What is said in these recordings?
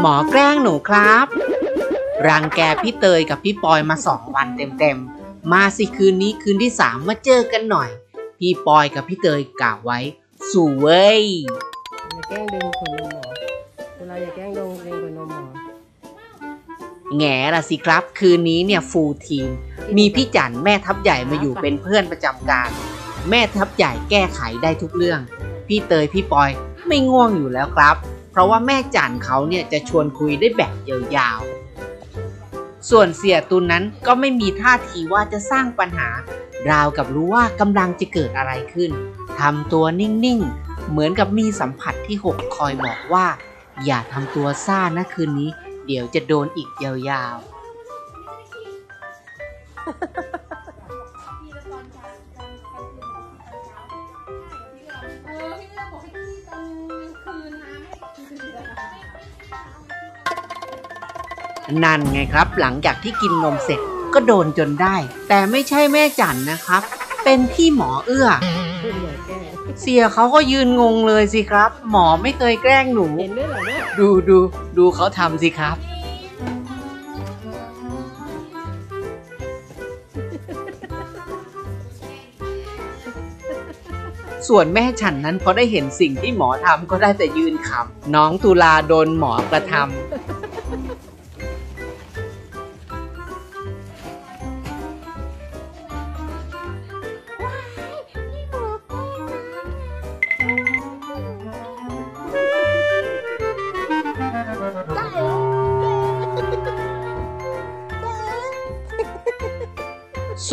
หมอแกล้งหนูครับรังแกพี่เตยกับพี่ปอยมา2 วันเต็มๆมาสิคืนนี้คืนที่3มาเจอกันหน่อยพี่ปอยกับพี่เตยกล่าวไว้สู่เว้ยอย่าแกล้งดึงขนนมหมอเราอย่าแกล้งดึงขนนมหมอแง่ละสิครับคืนนี้เนี่ยฟูลทีมมีพี่จันแม่ทัพใหญ่มาอยู่เป็นเพื่อนประจำการแม่ทัพใหญ่แก้ไขได้ทุกเรื่องพี่เตยพี่ปอยไม่ง่วงอยู่แล้วครับเพราะว่าแม่จันเขาเนี่ยจะชวนคุยได้แบบยาวๆส่วนเสี่ยตุลนั้นก็ไม่มีท่าทีว่าจะสร้างปัญหาราวกับรู้ว่ากำลังจะเกิดอะไรขึ้นทำตัวนิ่งๆเหมือนกับมีสัมผัสที่6คอยบอกว่าอย่าทำตัวซ่านะคืนนี้เดี๋ยวจะโดนอีกยาวๆนั่นไงครับหลังจากที่กินนมเสร็จก็โดนจนได้แต่ไม่ใช่แม่จันนะครับเป็นพี่หมอเอื้อเสียเขาก็ยืนงงเลยสิครับหมอไม่เคยแกล้งหนูดูเขาทำสิครับส่วนแม่ฉันนั้นพอได้เห็นสิ่งที่หมอทำก็ได้แต่ยืนขำน้องตุลาโดนหมอกระทำ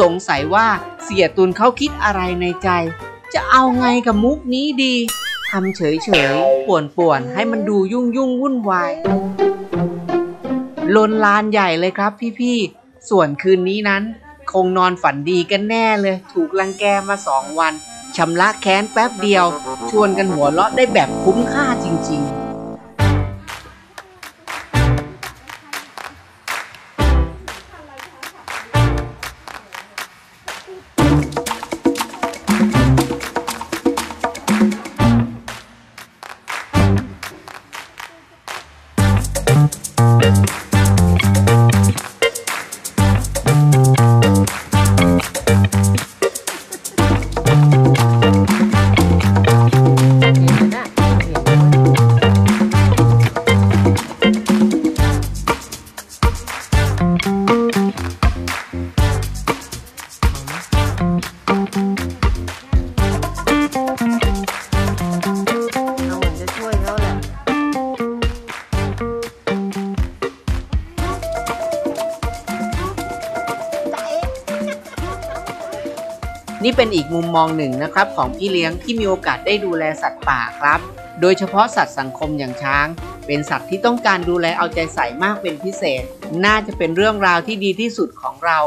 สงสัยว่าเสี่ยตุลเขาคิดอะไรในใจจะเอาไงกับมุกนี้ดีทำเฉยๆป่วนๆให้มันดูยุ่งวุ่นวายลนลานใหญ่เลยครับพี่ๆส่วนคืนนี้นั้นคงนอนฝันดีกันแน่เลยถูกรังแกมา2 วันชำระแค้นแป๊บเดียวชวนกันหัวเราะได้แบบคุ้มค่าจริงๆนี่เป็นอีกมุมมองหนึ่งนะครับของพี่เลี้ยงที่มีโอกาสได้ดูแลสัตว์ป่าครับโดยเฉพาะสัตว์สังคมอย่างช้างเป็นสัตว์ที่ต้องการดูแลเอาใจใส่มากเป็นพิเศษน่าจะเป็นเรื่องราวที่ดีที่สุดของเรา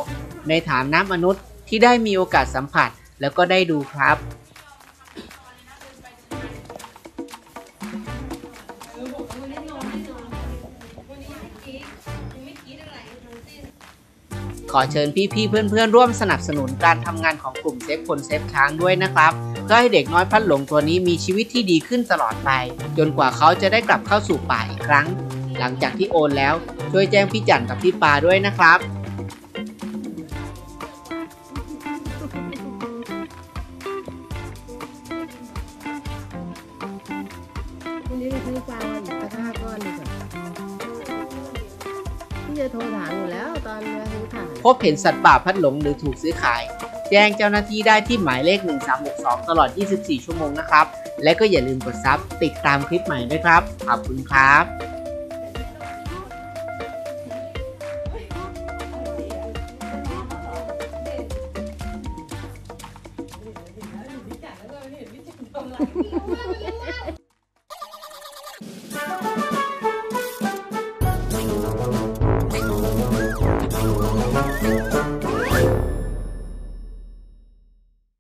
ในฐานะมนุษย์ที่ได้มีโอกาสสัมผัสแล้วก็ได้ดูครับขอเชิญพี่ๆเพื่อนๆร่วมสนับสนุนการทำงานของกลุ่มเซฟคนเซฟช้างด้วยนะครับเพื่อให้เด็กน้อยพัดหลงตัวนี้มีชีวิตที่ดีขึ้นตลอดไปจนกว่าเขาจะได้กลับเข้าสู่ป่าอีกครั้งหลังจากที่โอนแล้วช่วยแจ้งพี่จันกับพี่ปาด้วยนะครับพบเห็นสัตว์ป่าพัดหลงหรือถูกซื้อขายแจ้งเจ้าหน้าที่ได้ที่หมายเลข 1362 ตลอด 24 ชั่วโมงนะครับและก็อย่าลืมกดซับติดตามคลิปใหม่ด้วยครับขอบคุณครับ